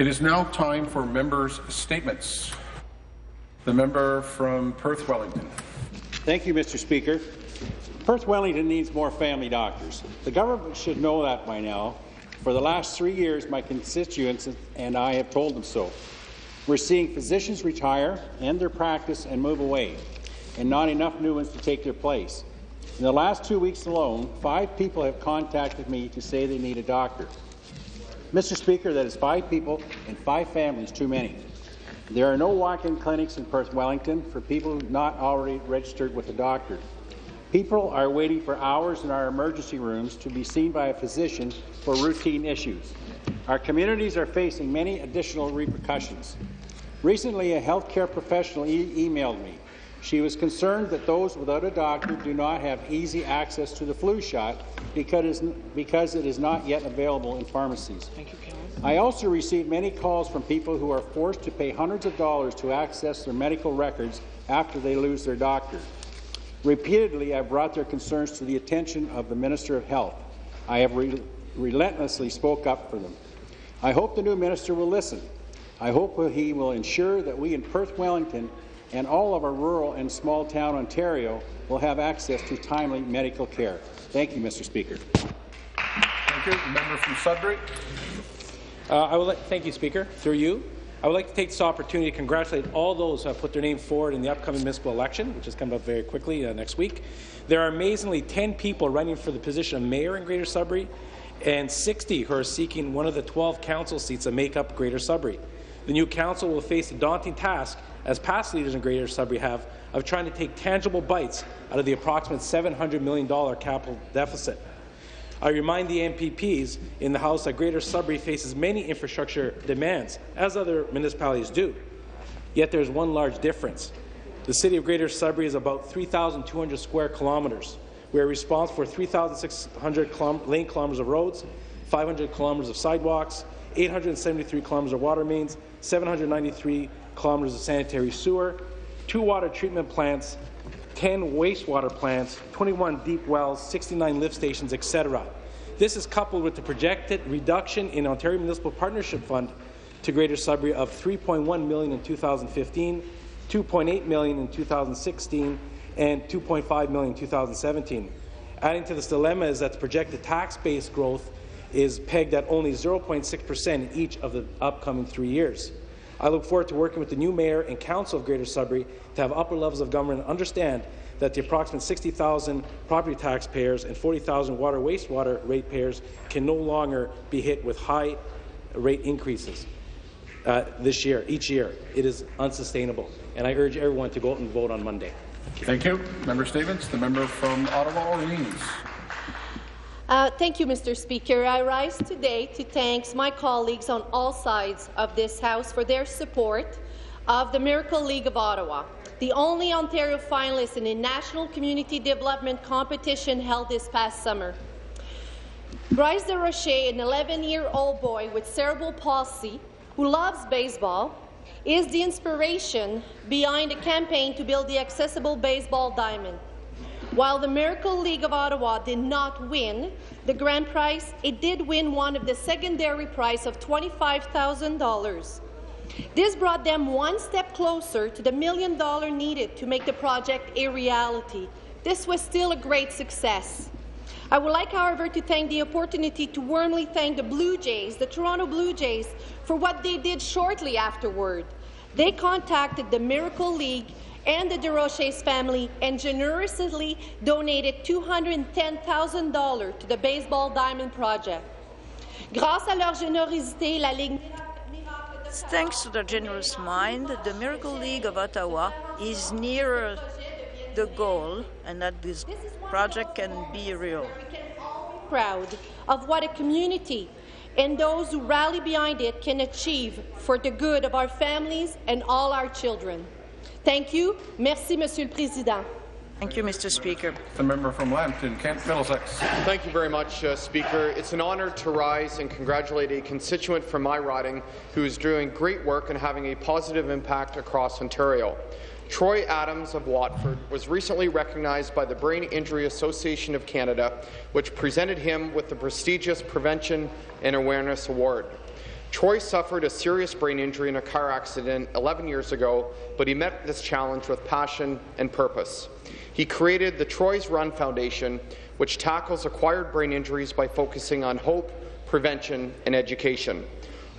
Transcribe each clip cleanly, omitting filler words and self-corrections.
It is now time for members' statements. The member from Perth-Wellington. Thank you, Mr. Speaker. Perth-Wellington needs more family doctors. The government should know that by now. For the last 3 years, my constituents and I have told them so. We're seeing physicians retire, end their practice, and move away, and not enough new ones to take their place. In the last 2 weeks alone, 5 people have contacted me to say they need a doctor. Mr. Speaker, that is 5 people and 5 families too many. There are no walk-in clinics in Perth-Wellington for people not already registered with a doctor. People are waiting for hours in our emergency rooms to be seen by a physician for routine issues. Our communities are facing many additional repercussions. Recently, a healthcare professional emailed me. She was concerned that those without a doctor do not have easy access to the flu shot because it is not yet available in pharmacies. Thank you, I also received many calls from people who are forced to pay hundreds of dollars to access their medical records after they lose their doctor. Repeatedly, I have brought their concerns to the attention of the Minister of Health. I have relentlessly spoke up for them. I hope the new minister will listen. I hope he will ensure that we in Perth-Wellington and all of our rural and small-town Ontario will have access to timely medical care. Thank you, Mr. Speaker. Thank you. Member from Sudbury. Thank you, Speaker. Through you. I would like to take this opportunity to congratulate all those who have put their name forward in the upcoming municipal election, which is coming up very quickly next week. There are amazingly 10 people running for the position of mayor in Greater Sudbury and 60 who are seeking one of the 12 council seats that make up Greater Sudbury. The new council will face a daunting task, as past leaders in Greater Sudbury have, of trying to take tangible bites out of the approximate $700 million capital deficit. I remind the MPPs in the House that Greater Sudbury faces many infrastructure demands, as other municipalities do. Yet there is one large difference. The city of Greater Sudbury is about 3,200 square kilometres. We are responsible for 3,600 lane kilometres of roads, 500 kilometres of sidewalks, 873 kilometres of water mains, 793 kilometres of sanitary sewer, 2 water treatment plants, 10 wastewater plants, 21 deep wells, 69 lift stations, etc. This is coupled with the projected reduction in Ontario Municipal Partnership Fund to Greater Sudbury of $3.1 million in 2015, $2.8 million in 2016, and $2.5 million in 2017. Adding to this dilemma is that the projected tax-based growth is pegged at only 0.6% in each of the upcoming 3 years. I look forward to working with the new mayor and council of Greater Sudbury to have upper levels of government understand that the approximate 60,000 property taxpayers and 40,000 water wastewater ratepayers can no longer be hit with high rate increases each year. It is unsustainable, and I urge everyone to go out and vote on Monday. Thank you. Member statements. The member from Ottawa Orleans. Thank you, Mr. Speaker. I rise today to thank my colleagues on all sides of this House for their support of the Miracle League of Ottawa, the only Ontario finalist in a national community development competition held this past summer. Bryce Duroche, an 11-year-old boy with cerebral palsy who loves baseball, is the inspiration behind a campaign to build the accessible baseball diamond. While the Miracle League of Ottawa did not win the grand prize, it did win one of the secondary prize of $25,000. This brought them one step closer to the $1 million needed to make the project a reality. This was still a great success. I would like, however, to take the opportunity to warmly thank the Blue Jays, the Toronto Blue Jays, for what they did shortly afterward. They contacted the Miracle League and the Duroche's family and generously donated $210,000 to the Baseball Diamond Project. Thanks to their generous mind, the Miracle League of Ottawa is nearer the goal and that this project can be real. We can all be proud of what a community and those who rally behind it can achieve for the good of our families and all our children. Thank you. Merci, Monsieur le Président. Thank you, Mr. Speaker. The member from Lambton, Kent-Pilosex. Thank you very much, Speaker. It's an honour to rise and congratulate a constituent from my riding who is doing great work and having a positive impact across Ontario. Troy Adams of Watford was recently recognized by the Brain Injury Association of Canada, which presented him with the prestigious Prevention and Awareness Award. Troy suffered a serious brain injury in a car accident 11 years ago, but he met this challenge with passion and purpose. He created the Troy's Run Foundation, which tackles acquired brain injuries by focusing on hope, prevention, and education.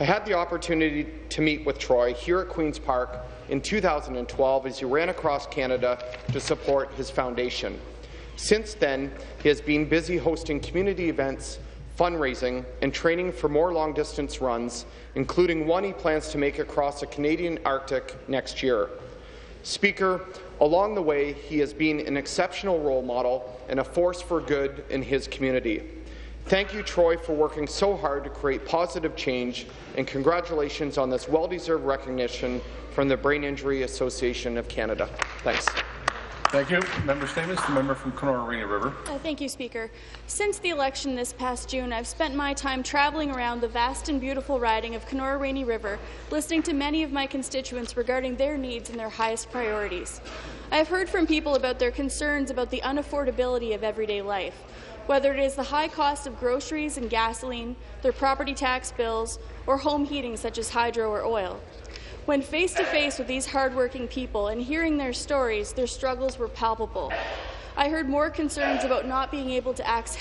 I had the opportunity to meet with Troy here at Queen's Park in 2012 as he ran across Canada to support his foundation. Since then, he has been busy hosting community events, fundraising, and training for more long-distance runs, including one he plans to make across the Canadian Arctic next year. Speaker, along the way, he has been an exceptional role model and a force for good in his community. Thank you, Troy, for working so hard to create positive change, and congratulations on this well-deserved recognition from the Brain Injury Association of Canada. Thanks. Thank you. Member statements. The member from Kenora Rainey River. Thank you, Speaker. Since the election this past June, I've spent my time traveling around the vast and beautiful riding of Kenora Rainey River, listening to many of my constituents regarding their needs and their highest priorities. I've heard from people about their concerns about the unaffordability of everyday life, whether it is the high cost of groceries and gasoline, their property tax bills, or home heating such as hydro or oil. When face-to-face with these hardworking people and hearing their stories, their struggles were palpable. I heard more concerns about not being able to access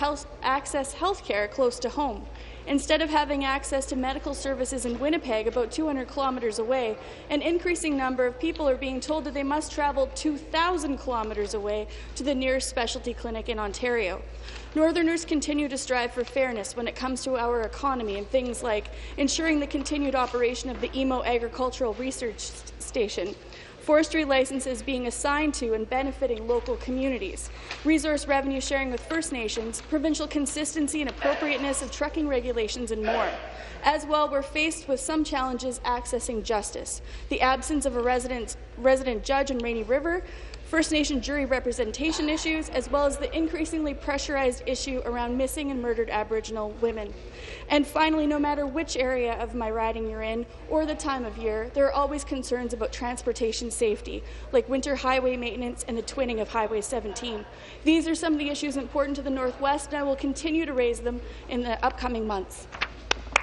health care close to home. Instead of having access to medical services in Winnipeg, about 200 kilometres away, an increasing number of people are being told that they must travel 2,000 kilometres away to the nearest specialty clinic in Ontario. Northerners continue to strive for fairness when it comes to our economy and things like ensuring the continued operation of the Emo Agricultural Research Station, forestry licenses being assigned to and benefiting local communities, resource revenue sharing with First Nations, provincial consistency and appropriateness of trucking regulations, and more. As well, we're faced with some challenges accessing justice. The absence of a resident judge in Rainy River, First Nation jury representation issues, as well as the increasingly pressurized issue around missing and murdered Aboriginal women. And finally, no matter which area of my riding you're in or the time of year, there are always concerns about transportation safety, like winter highway maintenance and the twinning of Highway 17. These are some of the issues important to the Northwest, and I will continue to raise them in the upcoming months.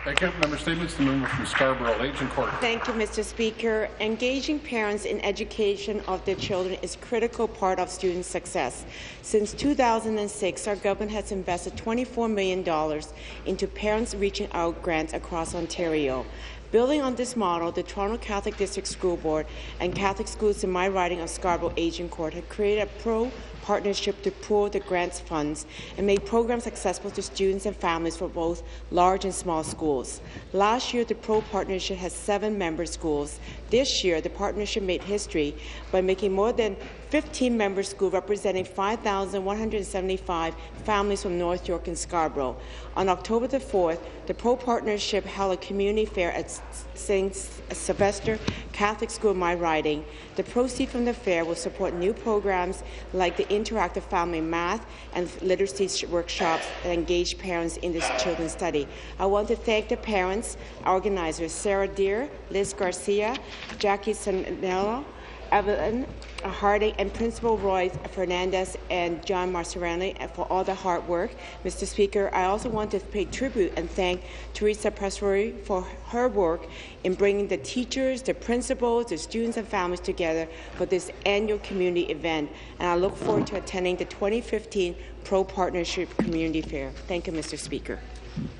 Thank you. Member statements. The member from Scarborough-Agincourt. Thank you, Mr. Speaker. Engaging parents in education of their children is a critical part of student success. Since 2006, our government has invested $24 million into Parents Reaching Out grants across Ontario. Building on this model, the Toronto Catholic District School Board and Catholic schools in my riding of Scarborough-Agincourt have created a partnership to pool the grants funds and make programs accessible to students and families for both large and small schools. Last year, the Pro Partnership has 7 member schools. This year, the partnership made history by making more than 15 member schools representing 5,175 families from North York and Scarborough. On October the 4th, the Pro Partnership held a community fair at St. Sylvester Catholic School in my riding. The proceeds from the fair will support new programs like the interactive family math and literacy workshops that engage parents in this children's study. I want to thank the parents, organizers Sarah Deer, Liz Garcia, Jackie Cinello, Evelyn Harding, and Principal Roy Fernandez and John Marcerani for all the hard work. Mr. Speaker, I also want to pay tribute and thank Teresa Prestori for her work in bringing the teachers, the principals, the students and families together for this annual community event, and I look forward to attending the 2015 Pro Partnership Community Fair. Thank you, Mr. Speaker.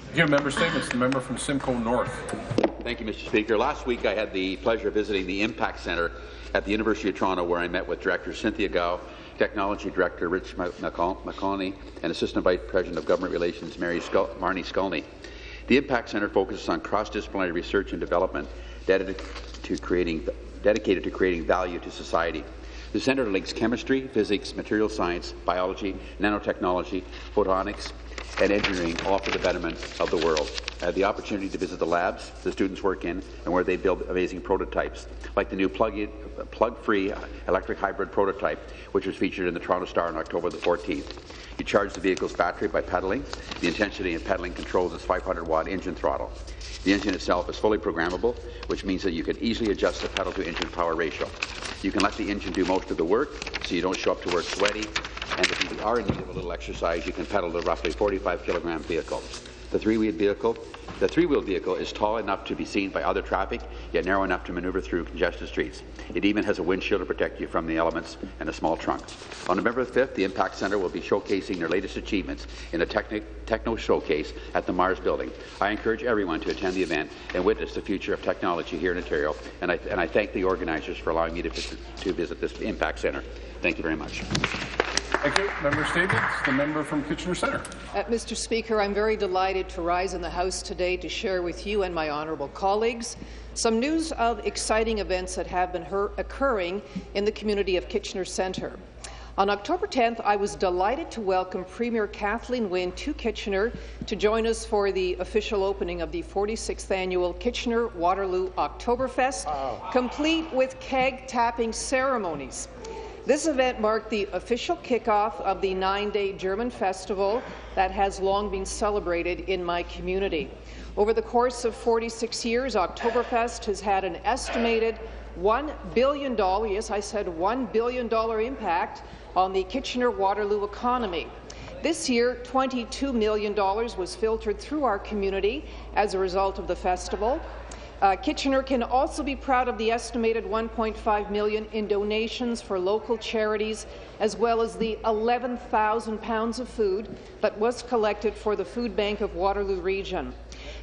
Thank you, member statements. The member from Simcoe North. Thank you, Mr. Speaker. Last week I had the pleasure of visiting the Impact Center at the University of Toronto, where I met with Director Cynthia Gow, Technology Director Rich McConney, and Assistant Vice President of Government Relations Marnie Sculney. The Impact Centre focuses on cross-disciplinary research and development dedicated to creating value to society. The Centre links chemistry, physics, material science, biology, nanotechnology, photonics, and engineering, all for the betterment of the world. I had the opportunity to visit the labs the students work in and where they build amazing prototypes, like the new plug-free electric hybrid prototype, which was featured in the Toronto Star on October the 14th. You charge the vehicle's battery by pedaling. The intensity of pedaling controls its 500-watt engine throttle. The engine itself is fully programmable, which means that you can easily adjust the pedal-to-engine power ratio. You can let the engine do most of the work, so you don't show up to work sweaty, and if you are in need of a little exercise, you can pedal the roughly 45-kilogram vehicle. The three-wheeled vehicle is tall enough to be seen by other traffic, yet narrow enough to maneuver through congested streets. It even has a windshield to protect you from the elements and a small trunk. On November 5th, the Impact Center will be showcasing their latest achievements in a techno showcase at the Mars Building. I encourage everyone to attend the event and witness the future of technology here in Ontario, and I thank the organisers for allowing me to visit this Impact Center. Thank you very much. Thank you. Member Stevens, the member from Kitchener Centre. Mr. Speaker, I'm very delighted to rise in the House today to share with you and my honourable colleagues some news of exciting events that have been occurring in the community of Kitchener Centre. On October 10th, I was delighted to welcome Premier Kathleen Wynne to Kitchener to join us for the official opening of the 46th annual Kitchener-Waterloo Oktoberfest, complete with keg tapping ceremonies. This event marked the official kickoff of the 9-day German festival that has long been celebrated in my community. Over the course of 46 years, Oktoberfest has had an estimated $1 billion, yes, I said $1 billion impact on the Kitchener-Waterloo economy. This year, $22 million was filtered through our community as a result of the festival. Kitchener can also be proud of the estimated $1.5 million in donations for local charities, as well as the 11,000 pounds of food that was collected for the Food Bank of Waterloo Region.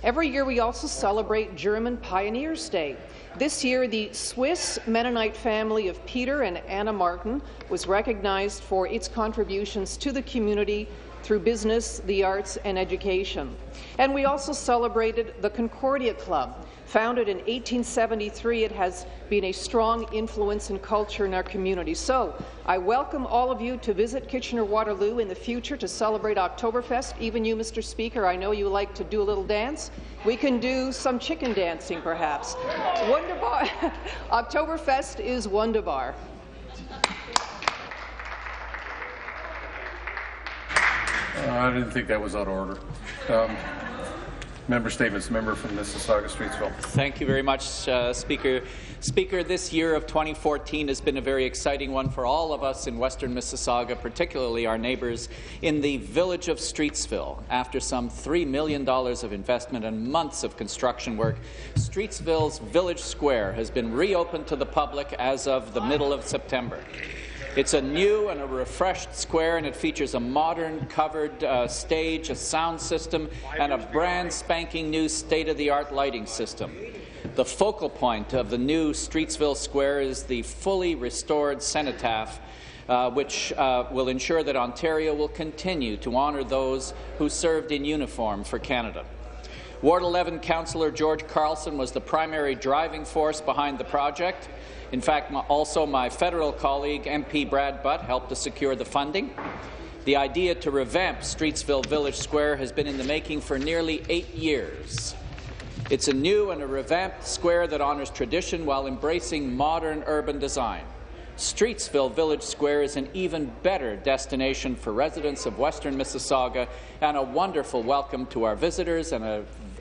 Every year we also celebrate German Pioneers' Day. This year, the Swiss Mennonite family of Peter and Anna Martin was recognized for its contributions to the community through business, the arts, and education. And we also celebrated the Concordia Club. Founded in 1873, it has been a strong influence in culture in our community. So I welcome all of you to visit Kitchener-Waterloo in the future to celebrate Oktoberfest. Even you, Mr. Speaker, I know you like to do a little dance. We can do some chicken dancing, perhaps. Wunderbar. Oktoberfest is wunderbar. I didn't think that was out of order. Member Stevens, member from Mississauga, Streetsville. Thank you very much, Speaker. Speaker, this year of 2014 has been a very exciting one for all of us in western Mississauga, particularly our neighbours in the village of Streetsville. After some $3 million of investment and months of construction work, Streetsville's Village Square has been reopened to the public as of the middle of September. It's a new and a refreshed square, and it features a modern covered stage, a sound system, and a brand spanking new state-of-the-art lighting system. The focal point of the new Streetsville Square is the fully restored cenotaph, which will ensure that Ontario will continue to honour those who served in uniform for Canada. Ward 11 Councillor George Carlson was the primary driving force behind the project. In fact, also my federal colleague, MP Brad Butt, helped to secure the funding. The idea to revamp Streetsville Village Square has been in the making for nearly 8 years. It's a new and a revamped square that honours tradition while embracing modern urban design. Streetsville Village Square is an even better destination for residents of western Mississauga and a wonderful welcome to our visitors and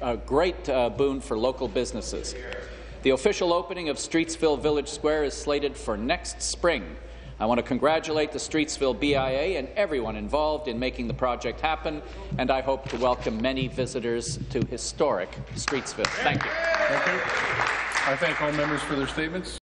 a great boon for local businesses. The official opening of Streetsville Village Square is slated for next spring. I want to congratulate the Streetsville BIA and everyone involved in making the project happen, and I hope to welcome many visitors to historic Streetsville. Thank you. Thank you. I thank all members for their statements.